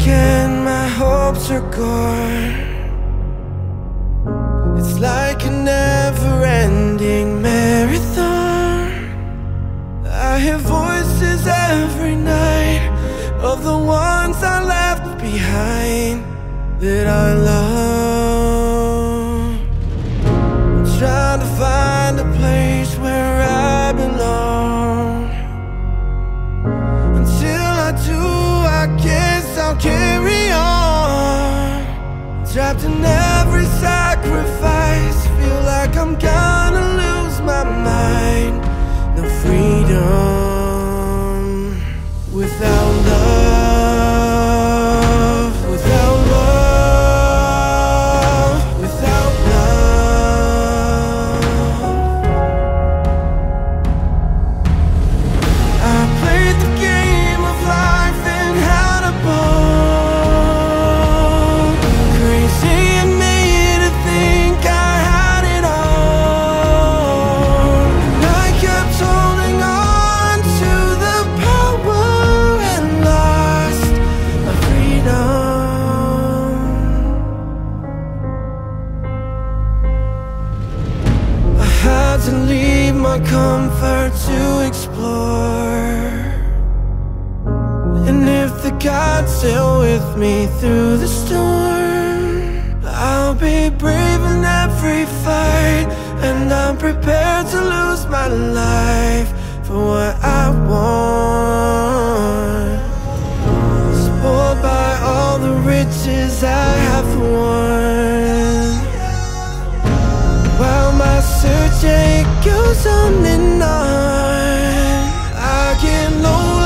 again, my hopes are gone. It's like a never-ending marathon. I hear voices every night of the ones I left behind that I love. I'm trying to find a place where I belong. Until I do, I guess I'll carry on. Trapped in every sacrifice, feel like I'm gonna lose my mind. No freedom without love. Comfort to explore, and if the gods still with me through the storm, I'll be brave in every fight, and I'm prepared to lose my life for what I want. Spoiled by all the riches I have won, while my search goes on and on, I get lost.